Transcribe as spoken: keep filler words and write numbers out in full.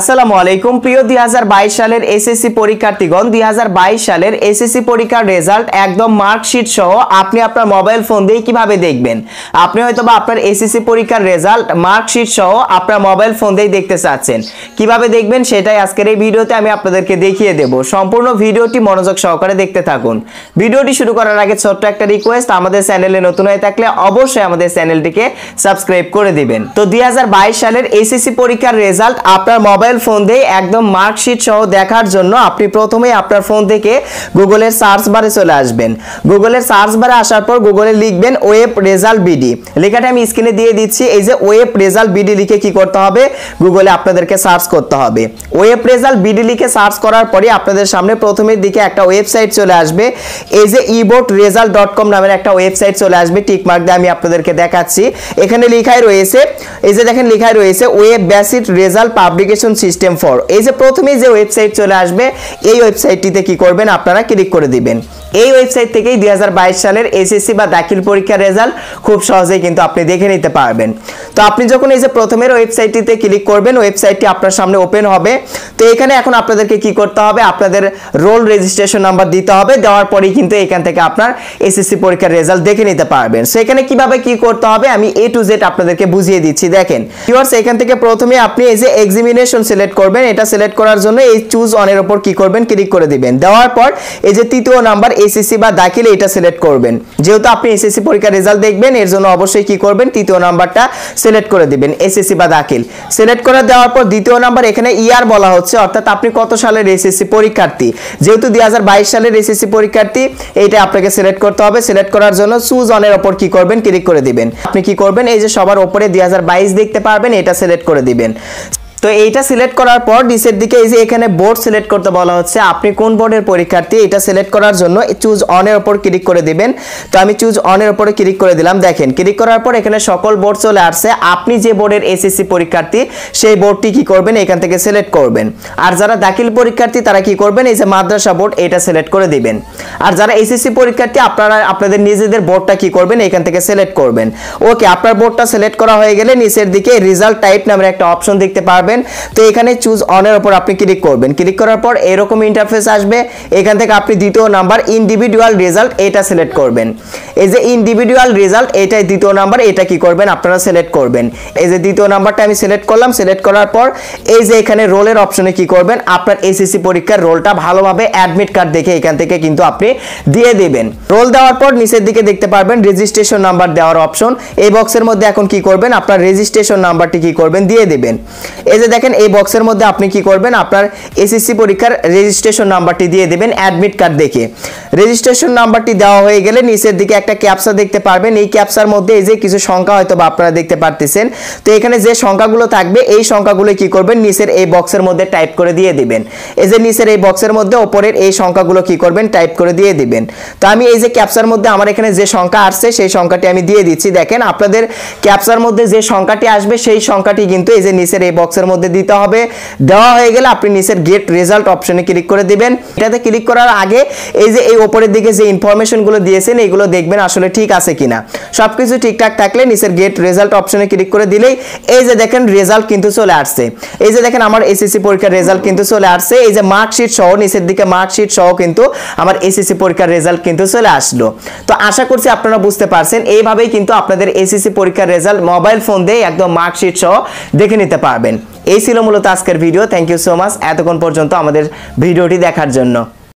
আসসালামু আলাইকুম প্রিয় দুই হাজার বাইশ সালের এসএসসি পরীক্ষার্থীগণ, দুই হাজার বাইশ সালের এসএসসি পরীক্ষার রেজাল্ট একদম মার্কশিট সহ আপনি আপনার মোবাইল ফোন দিয়ে কিভাবে দেখবেন? আপনি হয়তোবা আপনার এসএসসি পরীক্ষার রেজাল্ট মার্কশিট সহ আপনার মোবাইল ফোন দিয়ে দেখতে চাচ্ছেন। কিভাবে দেখবেন সেটাই আজকের এই ভিডিওতে আমি আপনাদেরকে দেখিয়ে দেব। সম্পূর্ণ ভিডিওটি মনোযোগ সহকারে দেখতে থাকুন। ভিডিওটি শুরু করার আগে ছোট্ট একটা রিকোয়েস্ট, আমাদের চ্যানেলে নতুন হয়ে থাকলে অবশ্যই আমাদের চ্যানেলটিকে সাবস্ক্রাইব করে দিবেন। তো দুই হাজার বাইশ সালের এসএসসি পরীক্ষার রেজাল্ট আপনার মোবাইল ফোন দিয়ে একদম মার্কশিট সহ দেখার জন্য আপনি প্রথমে আপনার ফোন থেকে গুগলের সার্চ বারে চলে আসবেন। গুগলের সার্চ বারে আসার পর গুগলে লিখবেন ওয়েব রেজাল্ট বিডি। লেখাটা আমি স্ক্রিনে দিয়ে দিচ্ছি। এই যে ওয়েব রেজাল্ট বিডি লিখে কি করতে হবে, গুগলে আপনাদেরকে সার্চ করতে হবে। ওয়েব রেজাল্ট বিডি লিখে সার্চ করার পরে আপনাদের সামনে প্রথমের দিকে একটা ওয়েবসাইট চলে আসবে। এই যে ইবোর্ড রেজাল্ট ডট কম নামের একটা ওয়েবসাইট চলে আসবে। টিকমার্ক দিয়ে আমি আপনাদেরকে দেখাচ্ছি। এখানে লেখাই রয়েছে, এই যে দেখেন লেখাই রয়েছে web based result publication system for. এই যে প্রথমে যে ওয়েবসাইট চলে আসবে, এই ওয়েবসাইটটিতে কি করবেন, আপনারা ক্লিক করে দিবেন। এই ওয়েবসাইট থেকেই দুই হাজার বাইশ সালের এসএসসি বা দাখিল পরীক্ষার রেজাল্ট খুব সহজেই কিন্তু আপনি দেখে নিতে পারবেন। তো আপনি যখন এই যে প্রথমের ওয়েবসাইটটিতে ক্লিক করবেন, ওয়েবসাইটটি আপনার সামনে ওপেন হবে। তো এখানে এখন আপনাদেরকে কি করতে হবে, আপনাদের রোল রেজিস্ট্রেশন নাম্বার দিতে হবে। দেওয়ার পরেই কিন্তু এখান থেকে আপনার এসএসসি পরীক্ষার রেজাল্ট দেখে নিতে পারবেন। সো এখানে কিভাবে কি করতে হবে আমি এ টু জেড আপনাদেরকে বুঝিয়ে দিচ্ছি। দেখেন ভিউয়ার্স, এখান থেকে প্রথমে আপনি এই যে এক্সামিনেশন সিলেক্ট করবেন। এটা সিলেক্ট করার জন্য এই চুজ অনের উপর কি করবেন, ক্লিক করে দিবেন। দেওয়ার পর এই যে তৃতীয় নাম্বার এসএসসি বা দাখিল, এটা সিলেক্ট করবেন। যেহেতু আপনি এসএসসি পরীক্ষার রেজাল্ট দেখবেন, এর জন্য অবশ্যই কি করবেন, তৃতীয় নাম্বারটা সিলেক্ট করে দিবেন, এসএসসি বা দাখিল। সিলেক্ট করে দেওয়ার পর দ্বিতীয় নাম্বার এখানে ইয়ার বলা হচ্ছে, অর্থাৎ আপনি কত সালের এসএসসি পরীক্ষার্থী। যেহেতু দুই হাজার বাইশ সালের এসএসসি পরীক্ষার্থী, এইটা আপনাকে সিলেক্ট করতে হবে। সিলেক্ট করার জন্য চুজ অনের উপর কি করবেন, ক্লিক করে দিবেন। আপনি কি করবেন, এই যে সবার উপরে দুই হাজার বাইশ দেখতে পারবেন, এটা সিলেক্ট করে দিবেন। তো এইটা সিলেক্ট করার পর নিচের দিকে এই যে এখানে বোর্ড সিলেক্ট করতে বলা হচ্ছে, আপনি কোন বোর্ডের পরীক্ষার্থী। এটা সিলেক্ট করার জন্য চুজ অনের উপর ক্লিক করে দিবেন। তো আমি চুজ অনের উপরে ক্লিক করে দিলাম। দেখেন ক্লিক করার পর এখানে সকল বোর্ড চলে আসছে। আপনি যে বোর্ডের এসএসসি পরীক্ষার্থী সেই বোর্ডটি কি করবেন, এখান থেকে সিলেক্ট করবেন। আর যারা দাখিল পরীক্ষার্থী তারা কি করবেন, এই যে মাদ্রাসা বোর্ড, এটা সিলেক্ট করে দিবেন। আর যারা এসএসসি পরীক্ষার্থী আপনারা আপনাদের নিজেদের বোর্ডটা কি করবেন, এখান থেকে সিলেক্ট করবেন। ওকে, আপনার বোর্ডটা সিলেক্ট করা হয়ে গেলে নিচের দিকে রেজাল্ট টাইপ নামের একটা অপশন দেখতে পারবেন। তো এখানে চুজ অনের উপর আপনি ক্লিক করবেন। ক্লিক করার পর এরকম ইন্টারফেস আসবে। এখান থেকে আপনি দ্বিতীয় নাম্বার ইন্ডিভিজুয়াল রেজাল্ট, এটা সিলেক্ট করবেন। এই যে ইন্ডিভিজুয়াল রেজাল্ট, এটাই দ্বিতীয় নাম্বার, এটা কি করবেন, আপনারা সিলেক্ট করবেন। এই যে দ্বিতীয় নাম্বারটা আমি সিলেক্ট করলাম। সিলেক্ট করার পর এই যে এখানে রোলের অপশনে কি করবেন, আপনার এসএসসি পরীক্ষার রোলটা ভালোভাবে অ্যাডমিট কার্ড দেখে এখান থেকে কিন্তু আপনি দিয়ে দেবেন। রোল দেওয়ার পর নিচের দিকে দেখতে পারবেন রেজিস্ট্রেশন নাম্বার দেওয়ার অপশন। এই বক্সের মধ্যে এখন কি করবেন, আপনার রেজিস্ট্রেশন নাম্বারটি কি করবেন, দিয়ে দেবেন। এই যে দেখেন এই বক্সের মধ্যে আপনি কি করবেন, আপনার এসএসসি পরীক্ষার রেজিস্ট্রেশন নাম্বারটি দিয়ে দেবেন অ্যাডমিট কার্ড দেখে। রেজিস্ট্রেশন নাম্বারটি দেওয়া হয়ে গেলে নিচের দিকে একটা ক্যাপচা দেখতে পারবেন। এই ক্যাপচার মধ্যে এই যে কিছু সংখ্যা হয়তো বা আপনারা দেখতে পারতেছেন। তো এখানে যে সংখ্যাগুলো থাকবে এই সংখ্যাগুলো কি করবেন, নিচের এই বক্সের মধ্যে টাইপ করে দিয়ে দিবেন। এই যে নিচের এই বক্সের মধ্যে ওপরের এই সংখ্যাগুলো কি করবেন, টাইপ করে দিয়ে দিবেন। তো আমি এই যে ক্যাপচার মধ্যে আমার এখানে যে সংখ্যা আসছে সেই সংখ্যাটি আমি দিয়ে দিচ্ছি। দেখেন আপনাদের ক্যাপচার মধ্যে যে সংখ্যাটি আসবে সেই সংখ্যাটি কিন্তু এই যে নিচের এই বক্সের মধ্যে দিতে হবে। দেওয়া হয়ে গেলে আপনি নিচের গেট রেজাল্ট অপশনে ক্লিক করে দিবেন। এটাতে ক্লিক করার আগে এই যে এই উপরের দিকে যে ইনফরমেশনগুলো দিয়েছেন এগুলো দেখবেন আসলে ঠিক আছে কিনা। সবকিছু ঠিকঠাক থাকলে নিচের গেট রেজাল্ট অপশনে ক্লিক করে দিলেই এই যে দেখেন রেজাল্ট কিন্তু চলে আসছে। এই যে দেখেন আমার এসএসসি পরীক্ষার রেজাল্ট কিন্তু চলে আসছে। এই যে মার্কশিট সহ নিচের দিকে মার্কশিট সহ কিন্তু আমার এসএসসি পরীক্ষার রেজাল্ট কিন্তু চলে আসলো। তো আশা করছি আপনারা বুঝতে পারছেন। এইভাবেই কিন্তু আপনাদের এসএসসি পরীক্ষার রেজাল্ট মোবাইল ফোন দিয়ে একদম মার্কশিট সহ দেখে নিতে পারবেন। এই ছিল মূলত আজকের video. Thank you so much এতক্ষণ পর্যন্ত আমাদের ভিডিওটি দেখার জন্য।